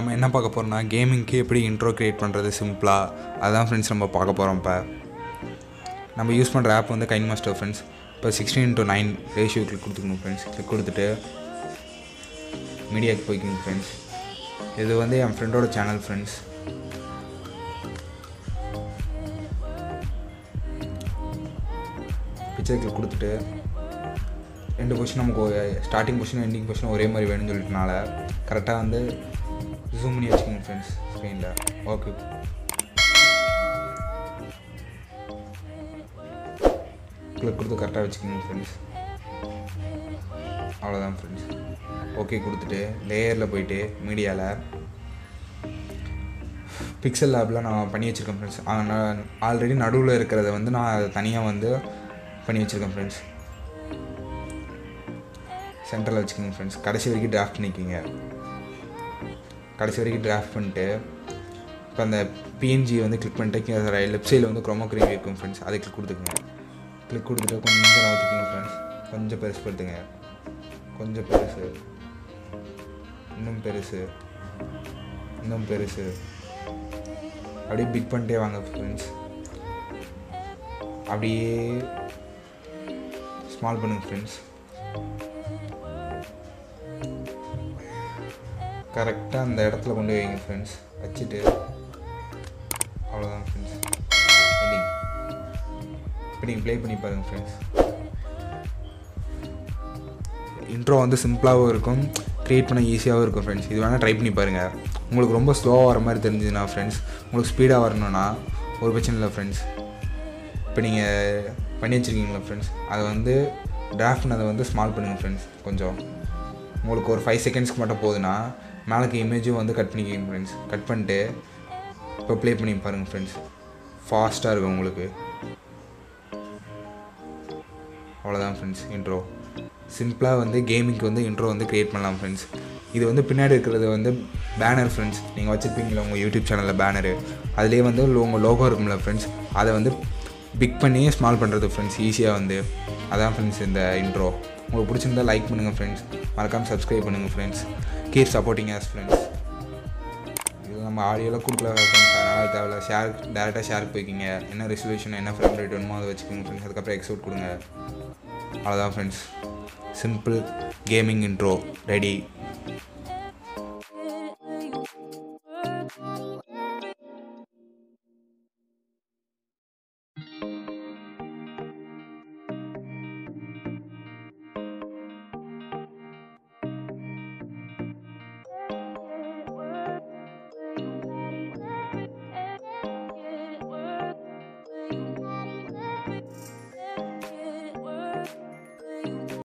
நம்ம என்ன பார்க்க போகிறோம்னா கேமிங்க்கு எப்படி இன்ட்ரோ க்ரியேட் பண்ணுறது சிம்பிளாக அதுதான் ஃப்ரெண்ட்ஸ் நம்ம பார்க்க போகிறோம். இப்போ நம்ம யூஸ் பண்ணுற ஆப் வந்து கைன் மாஸ்டர் ஃப்ரெண்ட்ஸ். இப்போ 16:9 ரேஷியோ கிளிக் கொடுத்துக்கணும் ஃப்ரெண்ட்ஸ். கிளிக் கொடுத்துட்டு மீடியாவுக்கு போய்க்கணும் ஃப்ரெண்ட்ஸ். இது வந்து என் ஃப்ரெண்டோட சேனல் ஃப்ரெண்ட்ஸ். பிக்சருக்கு கொடுத்துட்டு ரெண்டு பொசிஷன் நமக்கு ஸ்டார்டிங் பொசிஷன் எண்டிங் பொசிஷன் ஒரே மாதிரி வேணும்னு சொல்லிட்டுனால கரெக்டாக வந்து ஜூம் பண்ணி வச்சுக்கோங்க ஃப்ரெண்ட்ஸ் ஸ்க்ரீனில். ஓகே, கிளிக் கொடுத்து கரெக்டாக வச்சுக்கோங்க ஃப்ரெண்ட்ஸ். அவ்வளோதான் ஃப்ரெண்ட்ஸ். ஓகே கொடுத்துட்டு லேயரில் போய்ட்டு மீடியாவில் பிக்சல் லேப்லாம் நான் பண்ணி வச்சுருக்கேன் ஃப்ரெண்ட்ஸ். நான் ஆல்ரெடி நடுவில் இருக்கிறத வந்து நான் தனியாக வந்து பண்ணி வச்சுருக்கேன் ஃப்ரெண்ட்ஸ். சென்டரில் வச்சுக்கோங்க ஃப்ரெண்ட்ஸ். கடைசி வரைக்கும் டிராஃப்ட் பண்ணிக்கிங்க. கடைசி வரைக்கும் டிராஃப்ட் பண்ணிட்டு இப்போ அந்த பிஎன்ஜி வந்து கிளிக் பண்ணிட்டு லெஃப்ட் சைடில் வந்து குரோமா கிரேவி இருக்கும் ஃப்ரெண்ட்ஸ். அதை கிளிக் கொடுத்துக்குங்க. கிளிக் கொடுத்துட்டு கொஞ்சம் நகர்த்திக்கிங்க ஃப்ரெண்ட்ஸ். கொஞ்சம் பெருசு படுத்துங்க. கொஞ்சம் பெருசு, இன்னும் பெருசு, இன்னும் பெருசு, அப்படியே பிக் பண்ணிட்டே வாங்க ஃப்ரெண்ட்ஸ். அப்படியே ஸ்மால் பண்ணுங்க ஃப்ரெண்ட்ஸ். கரெக்டாக அந்த இடத்துல கொண்டு வைங்க ஃப்ரெண்ட்ஸ். வச்சுட்டு அவ்வளோதான் ஃப்ரெண்ட்ஸ். இப்போ நீங்கள் ப்ளே பண்ணி பாருங்கள் ஃப்ரெண்ட்ஸ். இன்ட்ரோ வந்து சிம்பிளாகவும் இருக்கும், க்ரியேட் பண்ண ஈஸியாகவும் இருக்கும் ஃப்ரெண்ட்ஸ். இது வேணால் ட்ரை பண்ணி பாருங்கள். உங்களுக்கு ரொம்ப ஸ்லோவாக வர மாதிரி தெரிஞ்சுதுன்னா ஃப்ரெண்ட்ஸ், உங்களுக்கு ஸ்பீடாக வரணும்னா ஒரு பிரச்சனை இல்லை ஃப்ரெண்ட்ஸ். இப்போ நீங்கள் பண்ணி வச்சுருக்கீங்களா ஃப்ரெண்ட்ஸ், அதை வந்து டிராஃப்ட் பண்ணதை வந்து ஸ்மால் பண்ணுங்கள் ஃப்ரெண்ட்ஸ். கொஞ்சம் உங்களுக்கு ஒரு 5 செகண்ட்ஸ்க்கு மட்டும் போகுதுன்னா மேலக்கு இமேஜும் வந்து கட் பண்ணிக்கிங்க ஃப்ரெண்ட்ஸ். கட் பண்ணிட்டு இப்போ ப்ளே பண்ணி பாருங்கள் ஃப்ரெண்ட்ஸ். ஃபாஸ்ட்டாக இருக்கும் உங்களுக்கு. அவ்வளோதான் ஃப்ரெண்ட்ஸ். இன்ட்ரோ சிம்பிளாக வந்து கேமிங்க்கு வந்து இன்ட்ரோ வந்து க்ரியேட் பண்ணலாம் ஃப்ரெண்ட்ஸ். இது வந்து பின்னாடி இருக்கிறது வந்து பேனர் ஃப்ரெண்ட்ஸ். நீங்கள் வச்சுருப்பீங்களா உங்கள் யூடியூப் சேனலில் பேனரு, அதிலே வந்து உங்கள் லோகோ இருக்கும்ல ஃப்ரெண்ட்ஸ், அதை வந்து பிக் பண்ணி ஸ்மால் பண்ணுறது ஃப்ரெண்ட்ஸ் ஈஸியாக வந்து. அதான் ஃப்ரெண்ட்ஸ் இந்த இன்ட்ரோ. உங்களுக்கு பிடிச்சிருந்தா லைக் பண்ணுங்கள் ஃப்ரெண்ட்ஸ். மறக்காமல் சப்ஸ்கிரைப் பண்ணுங்கள் friends. Keep supporting us friends. இது நம்ம ஆடியோலாம் கொடுக்கல ஃப்ரெண்ட்ஸ், அதனால் தேவையில்ல. ஷேர் டேரெக்டாக ஷேருக்கு போய்க்கிங்க. என்ன ரெசல்யூஷன் என்ன ஃப்ரேம் ரேட் வேணுமோ அதை வச்சுக்கோங்க ஃப்ரெண்ட்ஸ். அதுக்கப்புறம் எக்ஸவுட் கொடுங்க. அவ்வளோதான் friends. Simple gaming intro ready.